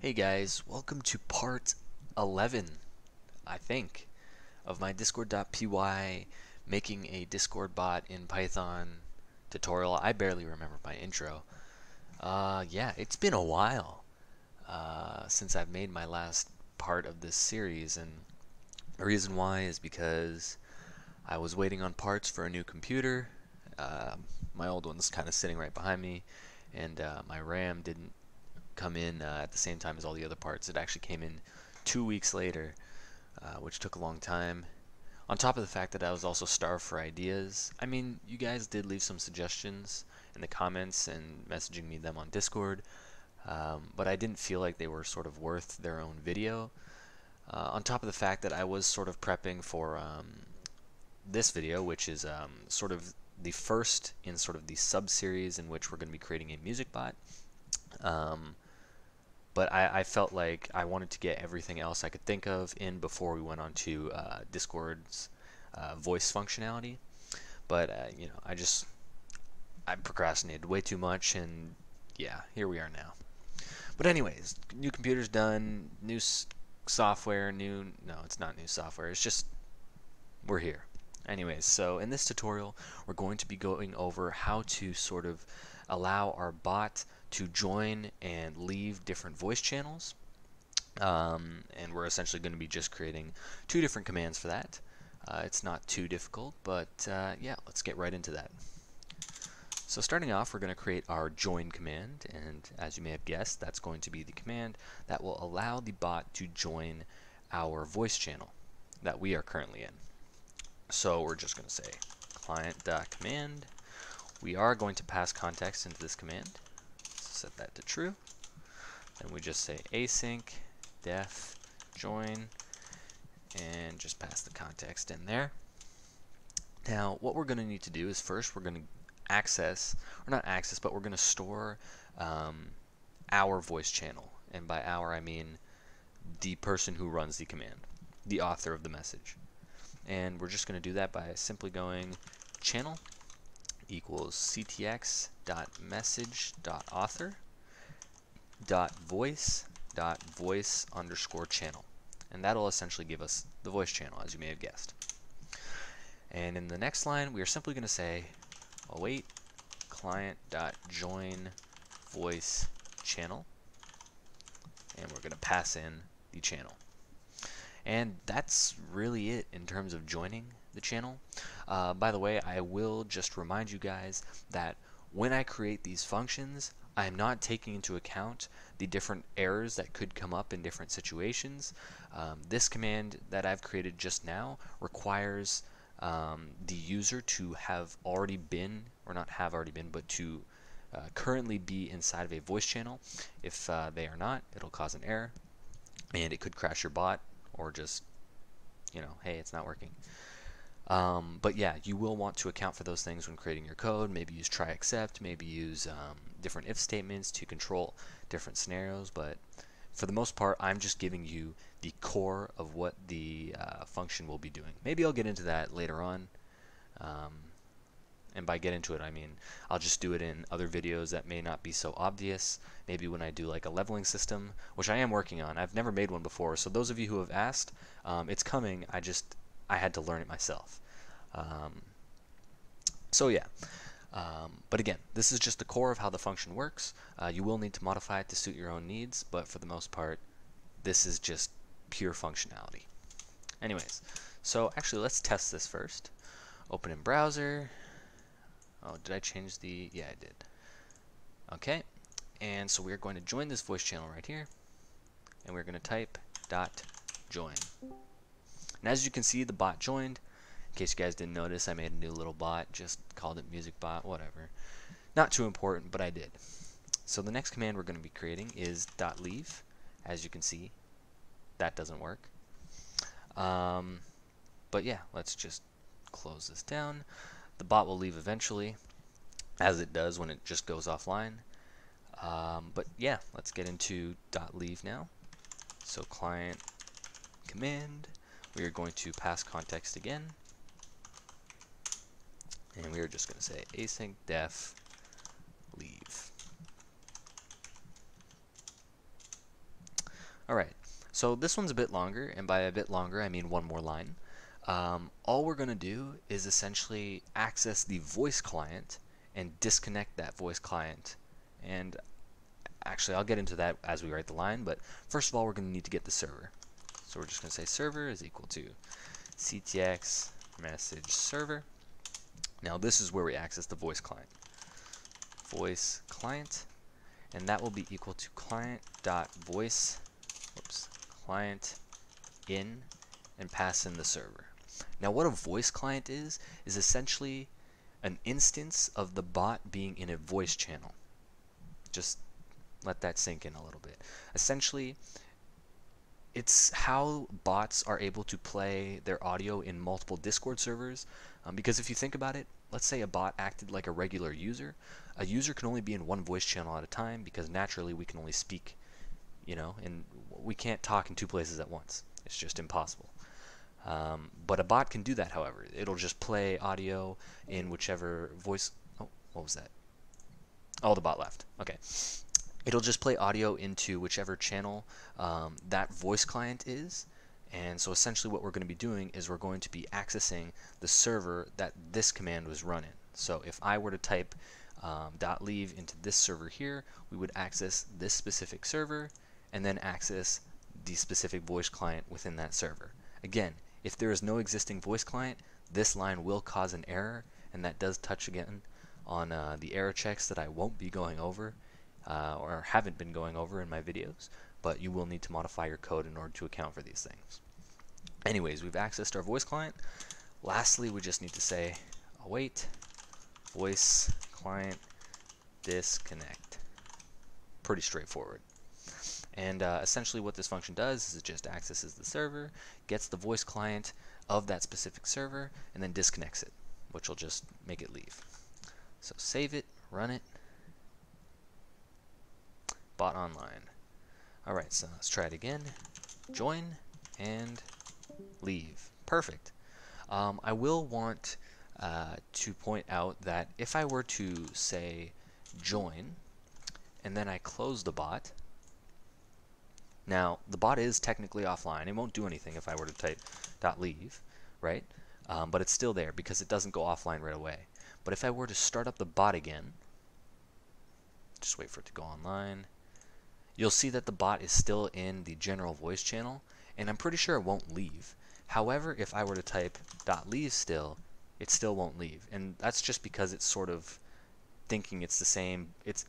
Hey guys, welcome to part 11, I think, of my Discord.py making a Discord bot in Python tutorial. I barely remember my intro. Yeah, it's been a while since I've made my last part of this series, and the reason why is because I was waiting on parts for a new computer. My old one's kind of sitting right behind me, and my RAM didn't come in at the same time as all the other parts. It actually came in 2 weeks later, which took a long time, on top of the fact that I was also starved for ideas. I mean, you guys did leave some suggestions in the comments and messaging me them on Discord, but I didn't feel like they were sort of worth their own video, on top of the fact that I was sort of prepping for this video, which is sort of the first in sort of the sub-series in which we're going to be creating a music bot. But I felt like I wanted to get everything else I could think of in before we went on to Discord's voice functionality. But you know, I procrastinated way too much, and yeah, here we are now. But anyways, new computer's done, new software, no, it's not new software. It's just we're here. Anyways, so in this tutorial, we're going to be going over how to sort of allow our bot to join and leave different voice channels, and we're essentially going to be just creating two different commands for that. It's not too difficult, but yeah, let's get right into that. So starting off, we're going to create our join command, and as you may have guessed, that's going to be the command that will allow the bot to join our voice channel that we are currently in. So we're just going to say client.command. We are going to pass context into this command. Set that to true. Then we just say async def join and just pass the context in there. Now what we're going to need to do is first we're going to we're going to store our voice channel, and by our I mean the person who runs the command, the author of the message. And we're just going to do that by simply going channel equals ctx.message.author.voice.voice_channel, and that'll essentially give us the voice channel, as you may have guessed. And in the next line, we are simply going to say await client.join voice channel, and we're going to pass in the channel. And that's really it in terms of joining the channel. By the way, I will just remind you guys that when I create these functions, I am not taking into account the different errors that could come up in different situations. This command that I've created just now requires the user to have already been, or not have already been, but to currently be inside of a voice channel. If they are not, it'll cause an error, and it could crash your bot, or just, you know, hey, it's not working. But yeah, you will want to account for those things when creating your code. Maybe use try except, maybe use different if statements to control different scenarios, but for the most part, I'm just giving you the core of what the function will be doing. Maybe I'll get into that later on, and by get into it, I mean I'll just do it in other videos that may not be so obvious. Maybe when I do like a leveling system, which I am working on. I've never made one before, so those of you who have asked, it's coming. I had to learn it myself. So yeah, but again, this is just the core of how the function works. You will need to modify it to suit your own needs, but for the most part, this is just pure functionality. Anyways, so actually let's test this first. Open in browser. Oh, did I change the, yeah, I did. Okay, and so we're going to join this voice channel right here, and we're gonna type .join. And as you can see, the bot joined. In case you guys didn't notice, I made a new little bot, just called it MusicBot, whatever. Not too important, but I did. So the next command we're going to be creating is .leave. As you can see, that doesn't work. But yeah, let's just close this down. The bot will leave eventually, as it does when it just goes offline. But yeah, let's get into .leave now. So client command. We are going to pass context again, and we are just going to say async def leave. Alright, so this one's a bit longer, and by a bit longer I mean one more line. All we're going to do is essentially access the voice client and disconnect that voice client. And actually I'll get into that as we write the line, but first of all we're going to need to get the server. So we're just going to say server is equal to ctx message server. Now this is where we access the voice client. Voice client, and that will be equal to client.voice, oops, client in, and pass in the server. Now what a voice client is essentially an instance of the bot being in a voice channel. Just let that sink in a little bit. Essentially, it's how bots are able to play their audio in multiple Discord servers, because if you think about it, let's say a bot acted like a regular user. A user can only be in one voice channel at a time because naturally we can only speak, you know, and we can't talk in two places at once. It's just impossible. But a bot can do that, however. It'll just play audio in whichever voice... Oh, what was that? Oh, the bot left. Okay. It'll just play audio into whichever channel that voice client is. And so essentially what we're going to be doing is we're going to be accessing the server that this command was run in. So if I were to type .leave into this server here, we would access this specific server and then access the specific voice client within that server. Again, if there is no existing voice client, this line will cause an error, and that does touch again on the error checks that I won't be going over or haven't been going over in my videos, but you will need to modify your code in order to account for these things. Anyways, we've accessed our voice client. Lastly, we just need to say await voice client disconnect. Pretty straightforward. And essentially what this function does is it just accesses the server, gets the voice client of that specific server, and then disconnects it, which will just make it leave. So save it, run it, bot online. Alright, so let's try it again. Join and leave. Perfect. I will want to point out that if I were to say join and then I close the bot, now, the bot is technically offline. It won't do anything if I were to type .leave, right? But it's still there because it doesn't go offline right away. But if I were to start up the bot again, just wait for it to go online, you'll see that the bot is still in the general voice channel, and I'm pretty sure it won't leave. However, if I were to type .leave still, it still won't leave. And that's just because it's sort of thinking it's the same. It's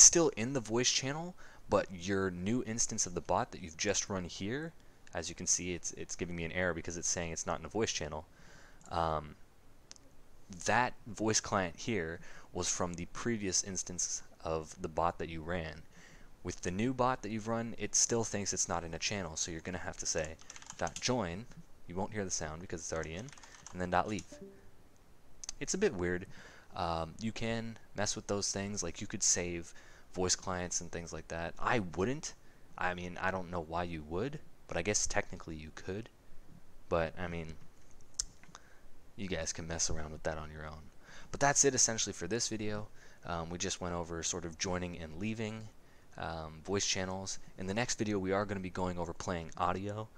still in the voice channel, but your new instance of the bot that you've just run here, as you can see, it's giving me an error because it's saying it's not in a voice channel. That voice client here was from the previous instance of the bot that you ran. With the new bot that you've run, it still thinks it's not in a channel, so you're going to have to say .join, you won't hear the sound because it's already in, and then .leave. It's a bit weird. You can mess with those things, like you could save voice clients and things like that. I wouldn't. I mean, I don't know why you would, but I guess technically you could. But, I mean, you guys can mess around with that on your own. But that's it essentially for this video. We just went over sort of joining and leaving voice channels. In the next video, we are going to be going over playing audio.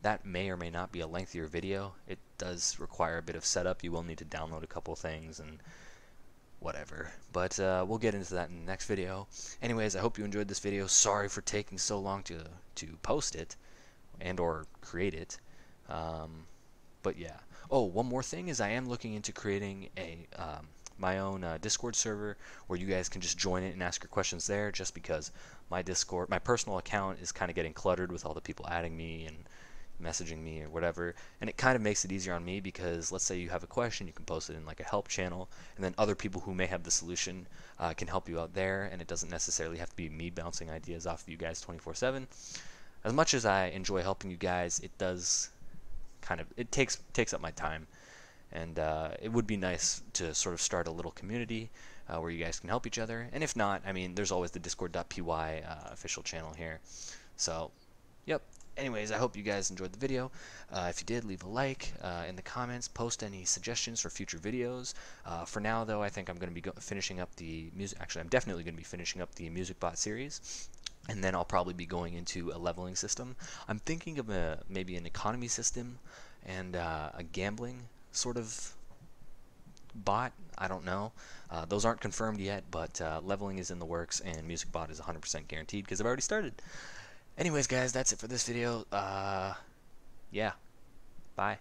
That may or may not be a lengthier video. It does require a bit of setup. You will need to download a couple things and whatever, but we'll get into that in the next video. Anyways, I hope you enjoyed this video. Sorry for taking so long to post it and or create it, but yeah. Oh, one more thing is I am looking into creating a my own Discord server where you guys can just join it and ask your questions there, just because my personal account is kind of getting cluttered with all the people adding me and messaging me or whatever, and it kind of makes it easier on me because let's say you have a question, you can post it in like a help channel, and then other people who may have the solution can help you out there, and it doesn't necessarily have to be me bouncing ideas off of you guys 24/7. As much as I enjoy helping you guys, it does kind of, it takes up my time, and it would be nice to sort of start a little community where you guys can help each other, and if not, I mean, there's always the Discord.py official channel here. So, yep. Anyways, I hope you guys enjoyed the video. If you did, leave a like in the comments. Post any suggestions for future videos. For now, though, I think I'm going to be finishing up the music. Actually, I'm definitely going to be finishing up the MusicBot series. and then I'll probably be going into a leveling system. I'm thinking of maybe an economy system and a gambling sort of bot. I don't know. Those aren't confirmed yet, but leveling is in the works, and MusicBot is 100% guaranteed because I've already started. Anyways, guys, that's it for this video. Yeah. Bye.